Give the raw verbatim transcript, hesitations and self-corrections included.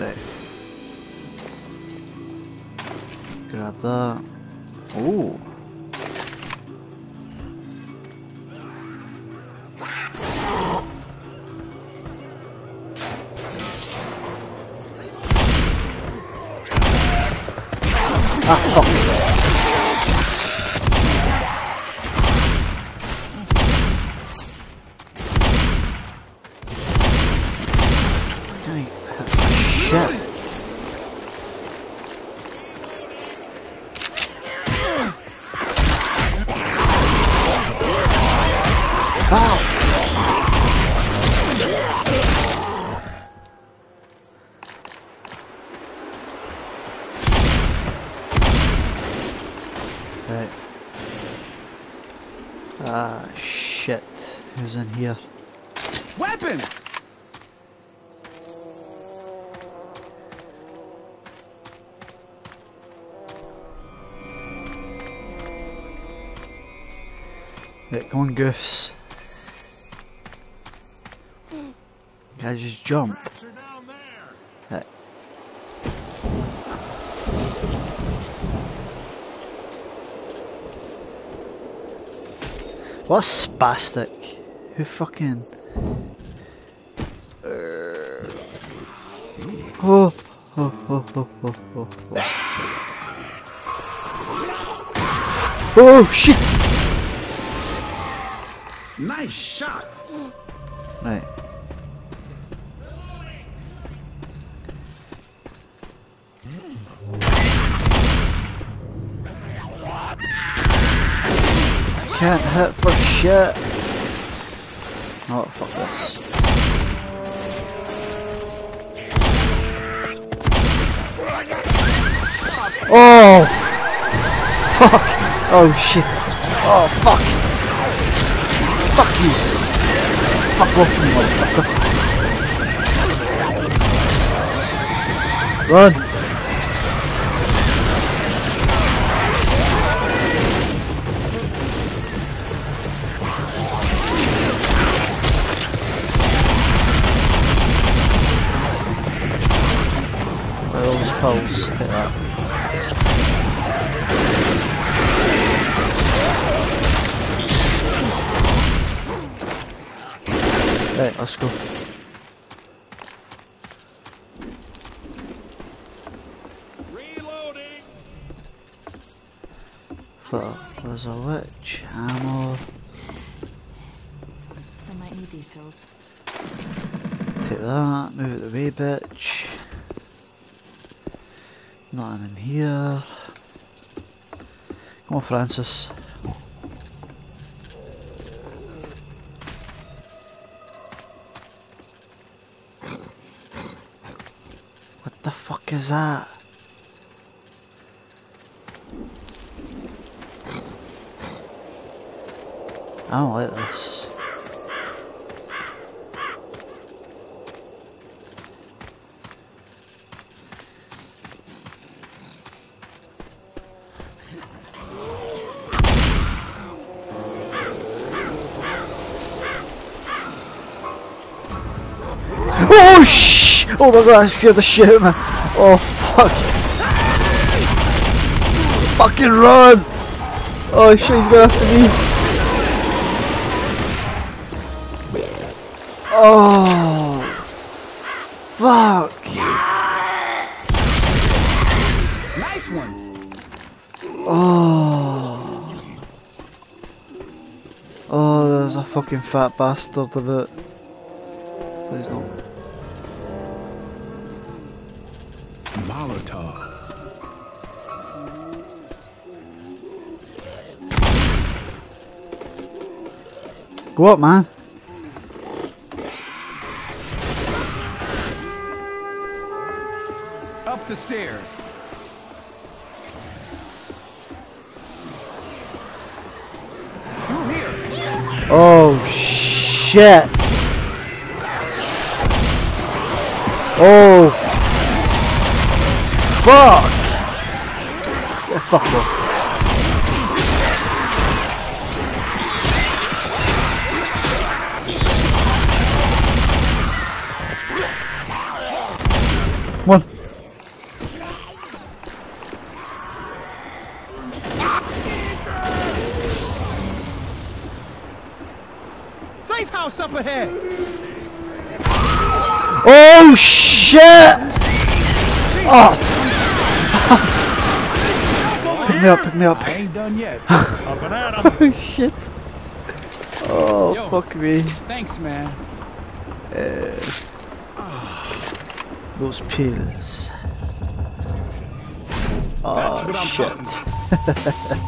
Okej. Grabba. Oh. Ah, fuck. Shit. Ah, shit. Who's in here? Weapons! Right, come on, Goofs. Guys, just jump. Right. What a spastic. Who fucking... Oh, oh, oh, oh, oh, oh, oh. Oh, shit! Nice shot! Right. Can't hit for shit. Oh, fuck this. Oh! Fuck! Oh shit! Oh fuck! Fuck you! Fuck off, you motherfucker! Run! Poles, take that. Right, let's go. Reloading. Fuck, there's a witch, ammo. I might need these pills. Take that, move it away, bitch. Nothing in here. Come on, Francis. What the fuck is that? I don't like this. Oh shh! Oh my god, I scared the shit out of me. Oh fuck. Fucking run! Oh shit, he's going after me. Oh. Fuck. Nice one. Oh. Oh, there's a fucking fat bastard about. Please don't. Molotovs. Go up, man. Up the stairs. Through here. Oh shit. Oh. Fuck! Get fucked up. Come on. Safe house up ahead. Oh shit! Oh. Pick me up! Pick me up! I ain't done yet. Oh shit! Oh, yo, fuck me. Thanks, man. Uh, those pills. Oh, shit.